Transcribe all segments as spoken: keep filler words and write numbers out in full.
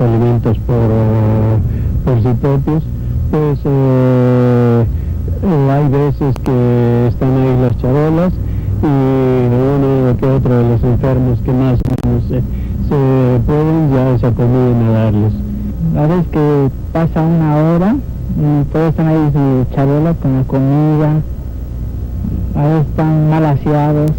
alimentos por, por sí propios, pues eh, hay veces que están ahí las charolas y uno que otro de los enfermos que más o menos se, se pueden ya se acomiden a darles. A veces que pasa una hora y todos están ahí sus charolas con la comida, a veces están mal aseados.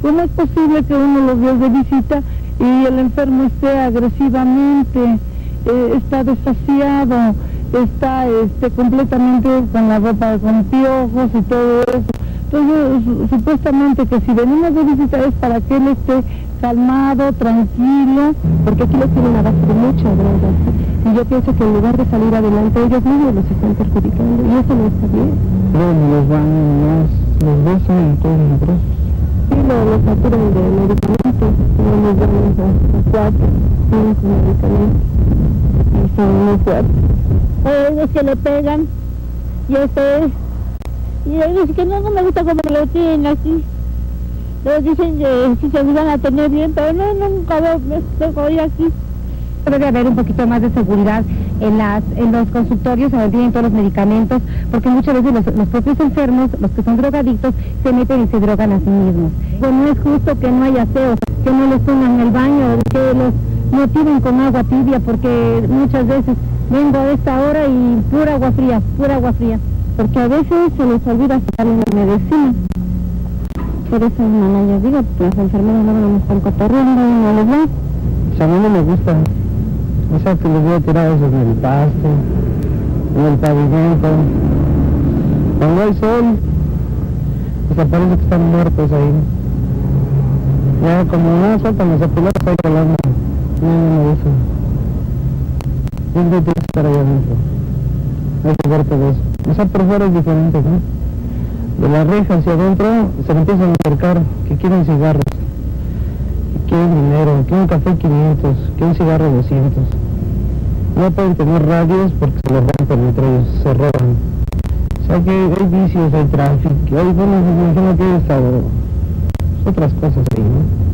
¿Cómo es posible que uno los vea de visita y el enfermo esté agresivamente, eh, está desasiado, está este, completamente con la ropa con piojos y todo eso? Entonces, supuestamente que si venimos de visita es para que él esté calmado, tranquilo, porque aquí lo tienen a base de muchas drogas. Y yo pienso que en lugar de salir adelante, ellos mismos los están perjudicando, y eso no está bien. Bueno, los van, los besan en todos los brazos. Sí, los saturan de medicamentos, no les dan cuatro, cinco medicamentos, y son muy fuertes. A ellos que le pegan, y eso es. Y ellos que no, no me gusta como lo tienen aquí. Ellos dicen que si se van a tener bien, pero no, nunca veo, me estoy aquí. Debe haber un poquito más de seguridad en, las, en los consultorios, donde tienen todos los medicamentos, porque muchas veces los, los propios enfermos, los que son drogadictos, se meten y se drogan a sí mismos. Pues no es justo que no haya aseo, que no les pongan el baño, que los motiven con agua tibia, porque muchas veces vengo a esta hora y pura agua fría, pura agua fría, porque a veces se les olvida sacarle la medicina. Por eso, mamá, yo digo, las enfermeras no nos están cotorreando, no les va. Si a mí no me gusta. O sea, que los voy a tirar esos en el pasto, en el pavimento. Cuando hay sol, pues parece que están muertos ahí. Ya como no sueltan los apilados ahí colando. No, no me gusta. Siempre tienes que estar ahí adentro. Hay que verte de eso. O sea, por fuera es diferente, ¿no? De la reja hacia adentro se le empiezan a acercar que quieren cigarros, que quieren dinero, que un café quinientos, que un cigarro doscientos. No pueden tener radios porque se los rompen entre ellos, se roban. O sea que hay vicios, hay tráfico, hay, bueno, me imagino que hay hasta otras cosas ahí, ¿no?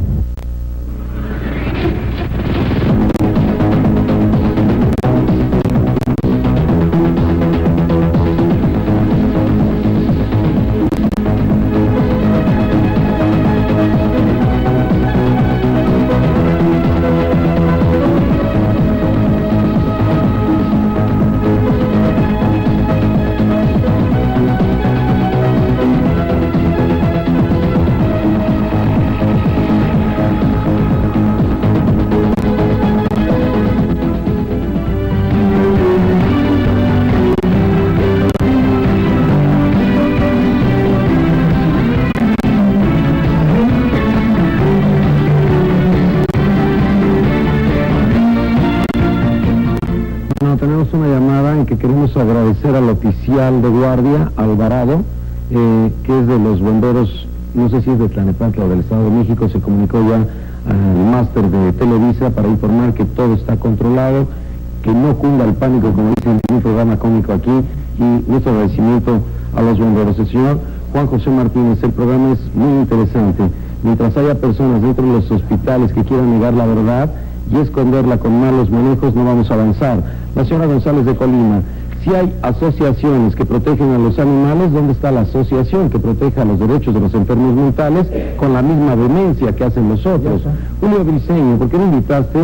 Queremos agradecer al oficial de guardia, Alvarado, eh, que es de los bomberos, no sé si es de Tlanepantla o del Estado de México, se comunicó ya al máster de Televisa para informar que todo está controlado, que no cunda el pánico, como dicen en un programa cómico aquí, y nuestro agradecimiento a los bomberos. El señor Juan José Martínez, el programa es muy interesante. Mientras haya personas dentro de los hospitales que quieran negar la verdad y esconderla con malos manejos, no vamos a avanzar. La señora González de Colima, si hay asociaciones que protegen a los animales, ¿dónde está la asociación que proteja los derechos de los enfermos mentales con la misma vehemencia que hacen los otros? Julio Griseño, ¿por qué no invitaste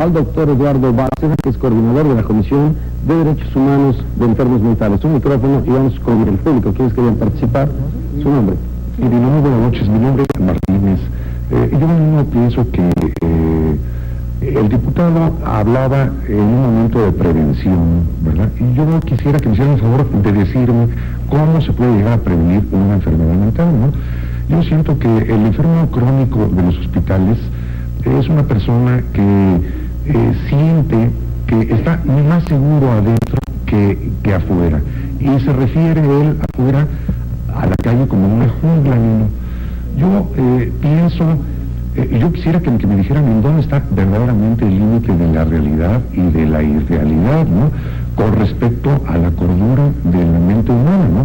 al doctor Eduardo Bárcena, que es coordinador de la Comisión de Derechos Humanos de Enfermos Mentales? Un micrófono y vamos con el público. ¿Quiénes querían participar? Su nombre. Muy buenas noches, mi nombre es Martínez. Eh, yo no pienso que... Eh... El diputado hablaba en un momento de prevención, ¿verdad? Y yo quisiera que me hicieran el favor de decirme cómo se puede llegar a prevenir una enfermedad mental, ¿no? Yo siento que el enfermo crónico de los hospitales es una persona que eh, siente que está más seguro adentro que, que afuera. Y se refiere él afuera a la calle como una jungla, ¿no? Yo eh, pienso... Yo quisiera que, que me dijeran en dónde está verdaderamente el límite de la realidad y de la irrealidad, ¿no? Con respecto a la cordura de la mente humana, ¿no?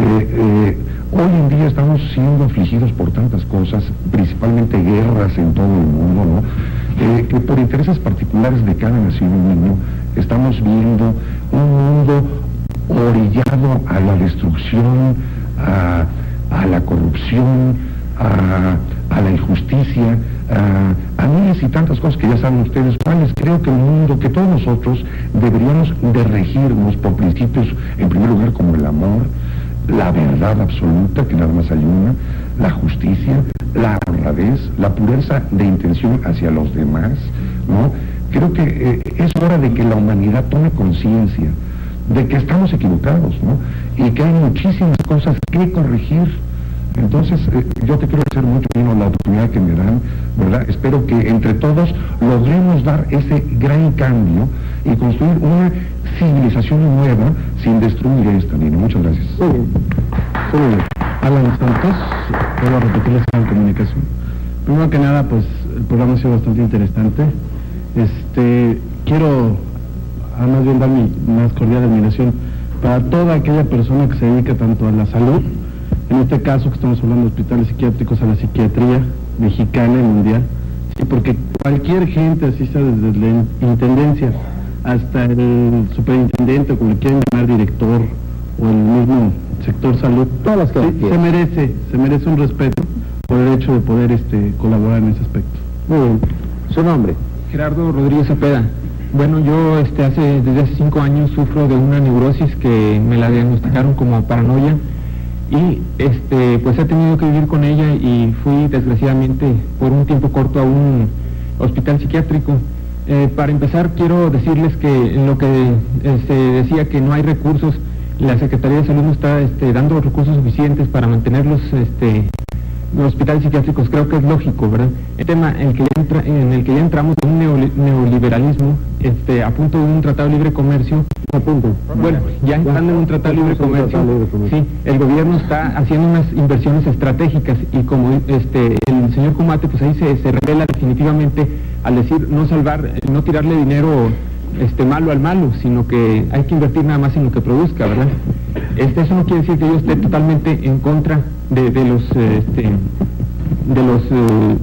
Eh, eh, hoy en día estamos siendo afligidos por tantas cosas, principalmente guerras en todo el mundo, ¿no? eh, que por intereses particulares de cada nación y niño estamos viendo un mundo orillado a la destrucción, a, a la corrupción, a, a la injusticia, a, a miles y tantas cosas que ya saben ustedes cuáles. Creo que el mundo, que todos nosotros deberíamos de regirnos por principios, en primer lugar, como el amor, la verdad absoluta, que nada más hay una, la justicia, la honradez, la pureza de intención hacia los demás, ¿no? Creo que eh, es hora de que la humanidad tome conciencia de que estamos equivocados, ¿no? Y que hay muchísimas cosas que corregir. Entonces, eh, yo te quiero hacer mucho bien la oportunidad que me dan, ¿verdad? Espero que entre todos logremos dar ese gran cambio y construir una civilización nueva sin destruir esta, Nino. Muchas gracias. Sí. Sí. Alan Santos, vuelvo a repetirles en comunicación. Primero que nada, pues, el programa ha sido bastante interesante. Este, quiero, a más bien, dar mi más cordial admiración para toda aquella persona que se dedica tanto a la salud, en este caso que estamos hablando de hospitales psiquiátricos, a la psiquiatría mexicana y mundial, sí, porque cualquier gente, así sea desde la intendencia hasta el superintendente o como le quieran llamar, director o el mismo sector salud, todas las cosas, sí, se merece, se merece un respeto por el hecho de poder este, colaborar en ese aspecto. Muy bien. ¿Su nombre? Gerardo Rodríguez Cepeda. Bueno, yo este, hace, desde hace cinco años sufro de una neurosis que me la diagnosticaron como paranoia. Y este, pues he tenido que vivir con ella y fui desgraciadamente por un tiempo corto a un hospital psiquiátrico. Eh, para empezar, quiero decirles que en lo que eh, se decía que no hay recursos, la Secretaría de Salud no está este, dando los recursos suficientes para mantener los, este, los hospitales psiquiátricos. Creo que es lógico, ¿verdad? El tema en el que ya, entra, en el que ya entramos en un neoliberalismo, este, a punto de un tratado de libre comercio. Punto. Bueno, ya entrando en un tratado de libre comercio, sí, el gobierno está haciendo unas inversiones estratégicas y como este el señor Kumate, pues ahí se, se revela definitivamente al decir no salvar, no tirarle dinero este malo al malo, sino que hay que invertir nada más en lo que produzca, ¿verdad? Este, eso no quiere decir que yo esté totalmente en contra de, de los, este, de los eh,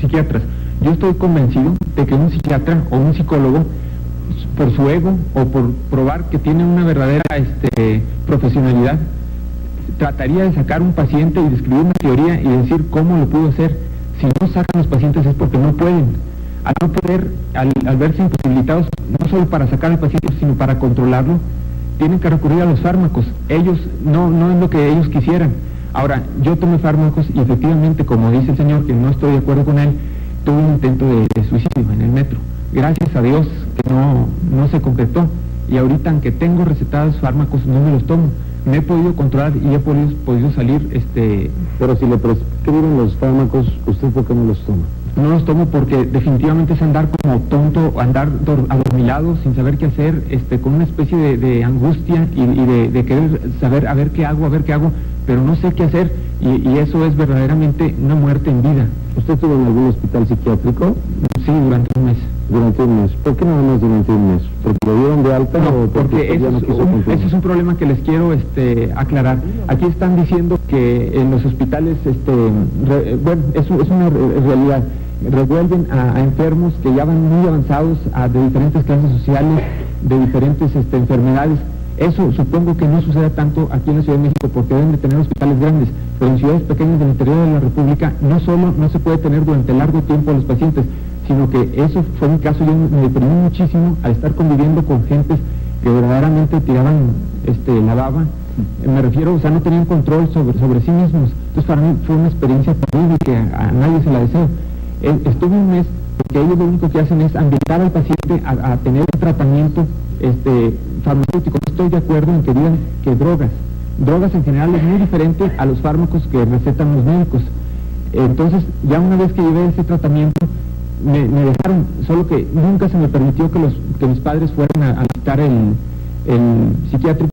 psiquiatras. Yo estoy convencido de que un psiquiatra o un psicólogo, por su ego o por probar que tiene una verdadera este, profesionalidad, trataría de sacar un paciente y describir una teoría y decir cómo lo pudo hacer. Si no sacan los pacientes es porque no pueden. Al no poder, al, al verse imposibilitados, no solo para sacar al paciente, sino para controlarlo, tienen que recurrir a los fármacos. Ellos, no, no es lo que ellos quisieran. Ahora, yo tomé fármacos y efectivamente, como dice el señor, que no estoy de acuerdo con él, tuve un intento de, de suicidio en el metro. Gracias a Dios que no, no se completó y ahorita, aunque tengo recetados fármacos, no me los tomo. Me he podido controlar y he podido, podido salir. este Pero si le prescriben los fármacos, ¿usted por qué no los toma? No los tomo porque definitivamente es andar como tonto, andar adormilado, sin saber qué hacer, este con una especie de, de angustia y, y de, de querer saber a ver qué hago, a ver qué hago, pero no sé qué hacer y, y eso es verdaderamente una muerte en vida. ¿Usted estuvo en algún hospital psiquiátrico? Sí, durante un mes. Durante un mes. ¿Por qué nada más durante un mes? ¿Porque lo dieron de alta no, o porque, porque eso, no es un, eso es un problema que les quiero este, aclarar? Aquí están diciendo que en los hospitales, este, re, bueno, eso es una realidad. Revuelven a, a enfermos que ya van muy avanzados, a, de diferentes clases sociales, de diferentes este, enfermedades. Eso supongo que no suceda tanto aquí en la Ciudad de México porque deben de tener hospitales grandes, pero en ciudades pequeñas del interior de la República no solo no se puede tener durante largo tiempo a los pacientes, sino que eso fue mi caso. Yo me deprimí muchísimo al estar conviviendo con gentes que verdaderamente tiraban este, la baba. Me refiero, o sea, no tenían control sobre, sobre sí mismos. Entonces para mí fue una experiencia terrible que a, a nadie se la deseo. Estuve un mes porque ellos lo único que hacen es ambientar al paciente a, a tener un tratamiento este, farmacéutico. No estoy de acuerdo en que digan que drogas. Drogas en general es muy diferente a los fármacos que recetan los médicos. Entonces, ya una vez que llevé ese tratamiento, me, me dejaron, solo que nunca se me permitió que, los, que mis padres fueran a, a visitar el, el psiquiátrico